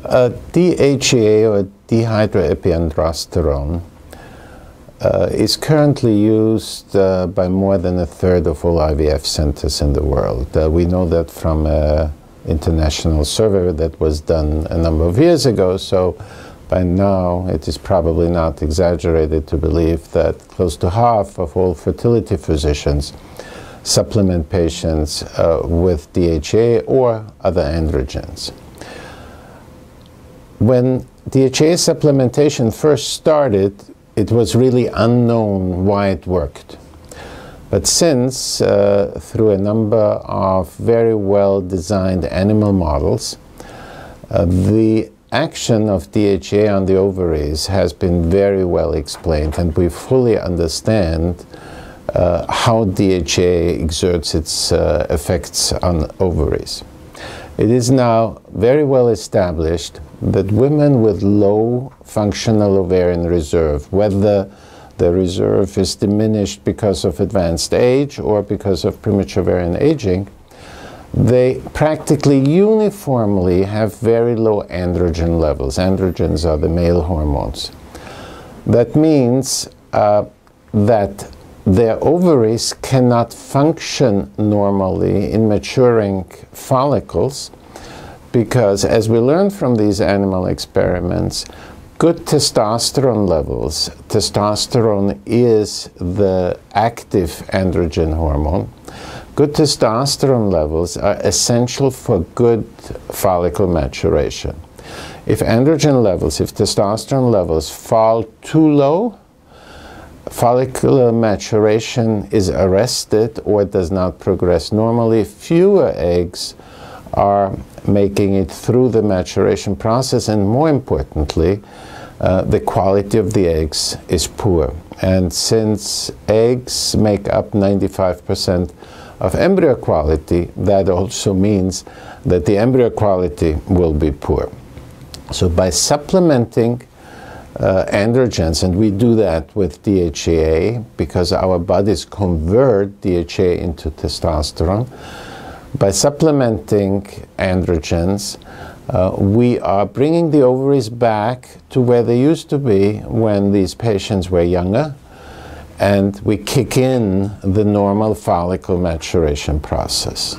DHEA, or dehydroepiandrosterone, is currently used by more than a third of all IVF centers in the world. We know that from an international survey that was done a number of years ago, so by now it is probably not exaggerated to believe that close to half of all fertility physicians supplement patients with DHEA or other androgens. When DHEA supplementation first started, it was really unknown why it worked. But since, through a number of very well-designed animal models, the action of DHEA on the ovaries has been very well explained, and we fully understand how DHEA exerts its effects on ovaries. It is now very well established that women with low functional ovarian reserve, whether the reserve is diminished because of advanced age or because of premature ovarian aging, they practically uniformly have very low androgen levels. Androgens are the male hormones. That means that their ovaries cannot function normally in maturing follicles because, as we learn from these animal experiments, good testosterone levels — testosterone is the active androgen hormone — good testosterone levels are essential for good follicle maturation. If androgen levels, if testosterone levels fall too low, follicular maturation is arrested or does not progress normally. Fewer eggs are making it through the maturation process, and more importantly, the quality of the eggs is poor. And since eggs make up 95% of embryo quality, that also means that the embryo quality will be poor. So by supplementing androgens, and we do that with DHEA because our bodies convert DHEA into testosterone. By supplementing androgens, we are bringing the ovaries back to where they used to be when these patients were younger, and we kick in the normal follicle maturation process.